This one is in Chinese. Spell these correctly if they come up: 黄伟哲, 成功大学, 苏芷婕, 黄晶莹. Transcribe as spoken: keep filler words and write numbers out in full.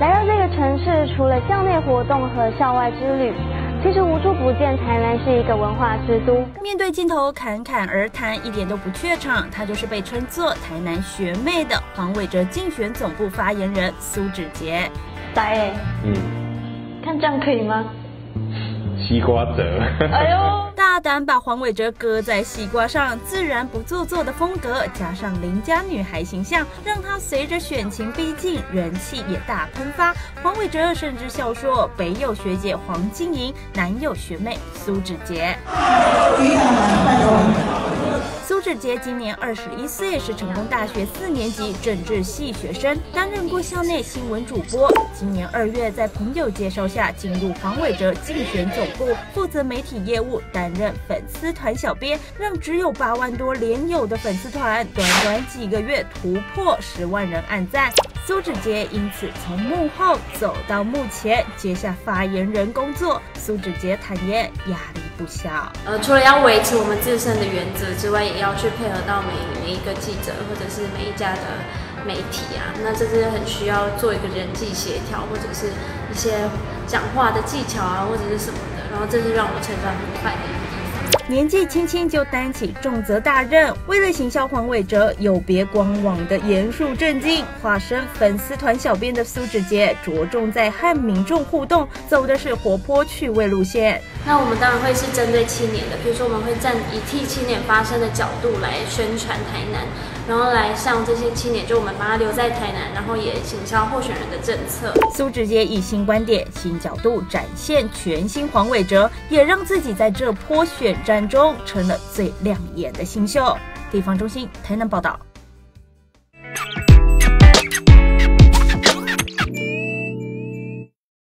来到这个城市，除了校内活动和校外之旅，其实无处不见台南是一个文化之都。面对镜头侃侃而谈，一点都不怯场，她就是被称作台南学妹的黄伟哲竞选总部发言人苏芷婕。来、欸，嗯，看这样可以吗？西瓜折。哎呦！大胆把黄伟哲搁在西瓜上，自然不做作的风格，加上邻家女孩形象，让他随着选情逼近，人气也大喷发。黄伟哲甚至笑说：“北有学姐黄晶莹，南有学妹苏芷婕。”苏芷婕今年二十一岁，是成功大学四年级政治系学生，担任过校内新闻主播。今年二月，在朋友介绍下进入黄伟哲竞选总部，负责媒体业务，担任粉丝团小编，让只有八万多连友的粉丝团，短短几个月突破十万人按赞。苏芷婕因此从幕后走到幕前，接下发言人工作。苏芷婕坦言，压力不小。呃，除了要维持我们自身的原则之外，也要去配合到每每一个记者或者是每一家的媒体啊，那这是很需要做一个人际协调，或者是一些讲话的技巧啊，或者是什么的。然后这是让我成长很快的。年纪轻轻就担起重责大任，为了行销黄伟哲有别过往的严肃正经，化身粉丝团小编的苏芷婕着重在和民众互动，走的是活泼趣味路线。那我们当然会是针对青年的，比如说我们会站以替青年发声的角度来宣传台南，然后来向这些青年，就我们把他留在台南，然后也行销候选人的政策。苏芷婕以新观点、新角度展现全新黄伟哲，也让自己在这波选战中成了最亮眼的新秀。地方中心台南报道。